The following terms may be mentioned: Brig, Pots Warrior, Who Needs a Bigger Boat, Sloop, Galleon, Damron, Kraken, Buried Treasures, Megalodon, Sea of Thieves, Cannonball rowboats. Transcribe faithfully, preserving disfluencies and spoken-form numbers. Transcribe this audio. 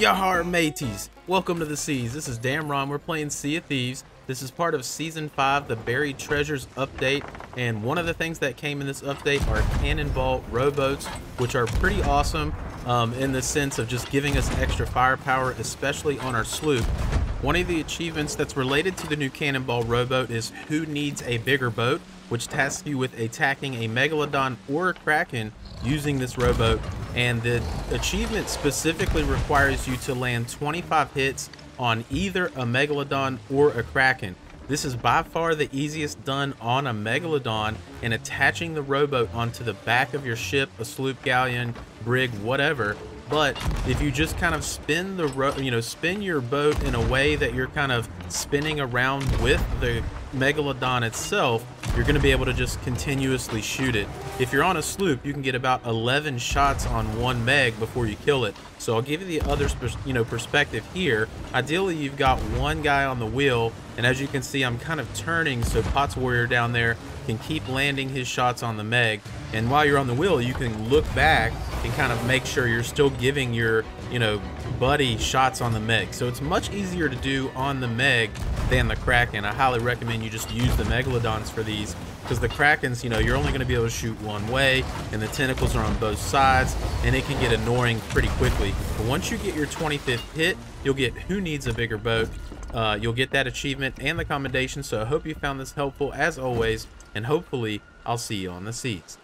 Yahar mateys, welcome to the seas. This is Damron. We're playing Sea of Thieves. This is part of season five, the Buried Treasures update, and one of the things that came in this update are Cannonball rowboats, which are pretty awesome um, in the sense of just giving us extra firepower, especially on our sloop. One of the achievements that's related to the new Cannonball rowboat is Who Needs a Bigger Boat, which tasks you with attacking a Megalodon or a Kraken using this rowboat. And the achievement specifically requires you to land twenty-five hits on either a Megalodon or a Kraken. This is by far the easiest done on a Megalodon, and attaching the rowboat onto the back of your ship, a sloop, galleon, brig, whatever. But if you just kind of spin the ro you know, spin your boat in a way that you're kind of spinning around with the Megalodon itself, you're going to be able to just continuously shoot it. If you're on a sloop, you can get about eleven shots on one Meg before you kill it. So I'll give you the other you know perspective here. Ideally, you've got one guy on the wheel, and as you can see, I'm kind of turning so Pots Warrior down there can keep landing his shots on the Meg. And while you're on the wheel, you can look back and kind of make sure you're still giving your you know buddy shots on the Meg. So it's much easier to do on the Meg than the Kraken. I highly recommend you just use the Megalodons for these, because the Krakens, you know, you're only going to be able to shoot one way, and the tentacles are on both sides, and it can get annoying pretty quickly. But once you get your twenty-fifth hit, you'll get Who Needs a Bigger Boat. Uh, you'll get that achievement and the commendation. So I hope you found this helpful as always, and hopefully I'll see you on the seas.